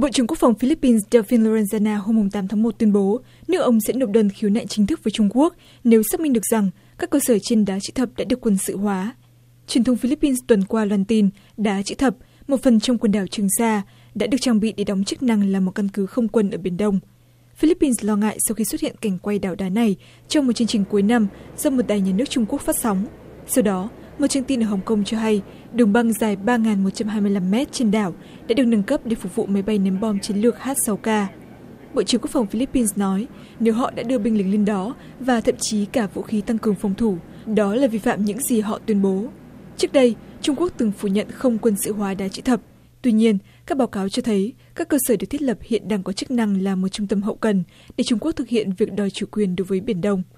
Bộ trưởng Quốc phòng Philippines Delfin Lorenzana hôm 8 tháng 1 tuyên bố nước ông sẽ nộp đơn khiếu nại chính thức với Trung Quốc nếu xác minh được rằng các cơ sở trên Đá Chữ Thập đã được quân sự hóa. Truyền thông Philippines tuần qua loan tin Đá Chữ Thập, một phần trong quần đảo Trường Sa, đã được trang bị để đóng chức năng là một căn cứ không quân ở Biển Đông. Philippines lo ngại sau khi xuất hiện cảnh quay đảo đá này trong một chương trình cuối năm do một đài nhà nước Trung Quốc phát sóng. Sau đó, một trang tin ở Hồng Kông cho hay đường băng dài 3.125 mét trên đảo đã được nâng cấp để phục vụ máy bay ném bom chiến lược H-6K. Bộ trưởng Quốc phòng Philippines nói nếu họ đã đưa binh lính lên đó và thậm chí cả vũ khí tăng cường phòng thủ, đó là vi phạm những gì họ tuyên bố. Trước đây, Trung Quốc từng phủ nhận không quân sự hóa Đá Chữ Thập. Tuy nhiên, các báo cáo cho thấy các cơ sở được thiết lập hiện đang có chức năng là một trung tâm hậu cần để Trung Quốc thực hiện việc đòi chủ quyền đối với Biển Đông.